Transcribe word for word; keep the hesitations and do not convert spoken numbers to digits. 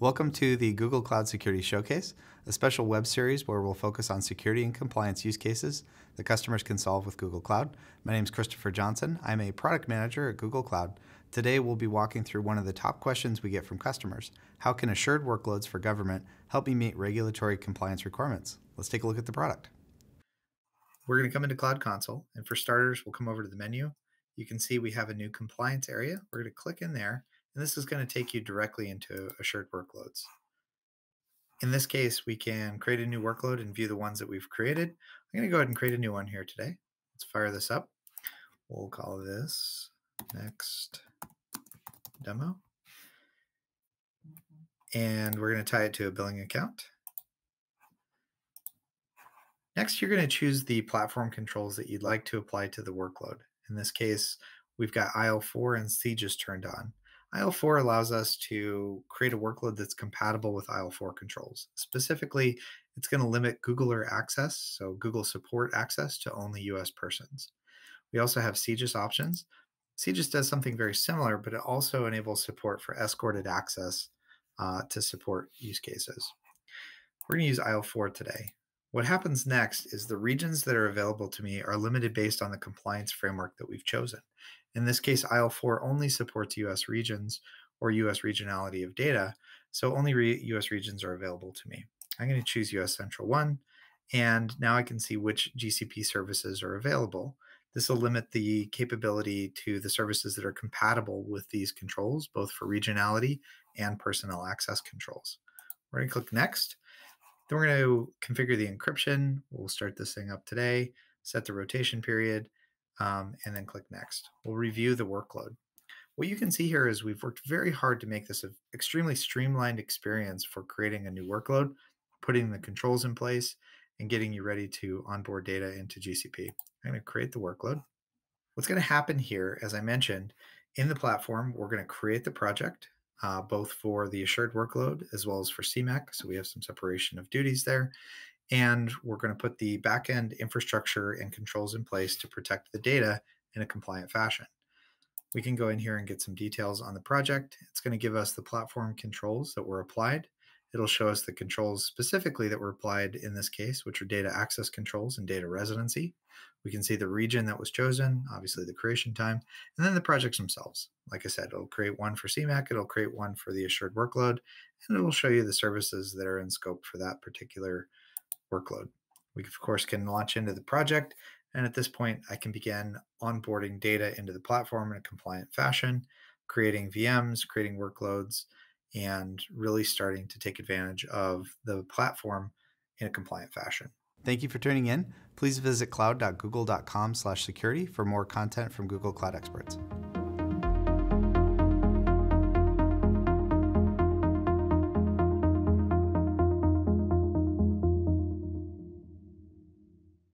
Welcome to the Google Cloud Security Showcase, a special web series where we'll focus on security and compliance use cases that customers can solve with Google Cloud. My name is Christopher Johnson. I'm a product manager at Google Cloud. Today we'll be walking through one of the top questions we get from customers. How can Assured Workloads for government help me meet regulatory compliance requirements? Let's take a look at the product. We're going to come into Cloud Console, and for starters, we'll come over to the menu. You can see we have a new compliance area. We're going to click in there, and this is going to take you directly into Assured Workloads. In this case, we can create a new workload and view the ones that we've created. I'm going to go ahead and create a new one here today. Let's fire this up. We'll call this Next Demo. And we're going to tie it to a billing account. Next, you're going to choose the platform controls that you'd like to apply to the workload. In this case, we've got I L four and C G I S turned on. I L four allows us to create a workload that's compatible with I L four controls. Specifically, it's going to limit Googler access, so Google support access, to only U S persons. We also have C G I S options. C G I S does something very similar, but it also enables support for escorted access uh, to support use cases. We're going to use I L four today. What happens next is the regions that are available to me are limited based on the compliance framework that we've chosen. In this case, I L four only supports U S regions or U S regionality of data, so only U S regions are available to me. I'm going to choose U S Central one, and now I can see which G C P services are available. This will limit the capability to the services that are compatible with these controls, both for regionality and personnel access controls. We're going to click Next. Then we're going to configure the encryption. We'll start this thing up today, set the rotation period, um, and then click Next. We'll review the workload. What you can see here is we've worked very hard to make this an extremely streamlined experience for creating a new workload, putting the controls in place, and getting you ready to onboard data into G C P. I'm going to create the workload. What's going to happen here, as I mentioned, in the platform, we're going to create the project, Uh, both for the assured workload as well as for C MAC. So we have some separation of duties there. And we're going to put the backend infrastructure and controls in place to protect the data in a compliant fashion. We can go in here and get some details on the project. It's going to give us the platform controls that were applied. It'll show us the controls specifically that were applied in this case, which are data access controls and data residency. We can see the region that was chosen, obviously the creation time, and then the projects themselves. Like I said, it'll create one for C MAC, it'll create one for the assured workload, and it'll show you the services that are in scope for that particular workload. We, of course, can launch into the project, and at this point, I can begin onboarding data into the platform in a compliant fashion, creating V Ms, creating workloads, and really starting to take advantage of the platform in a compliant fashion. Thank you for tuning in. Please visit cloud dot google dot com slash security for more content from Google Cloud experts.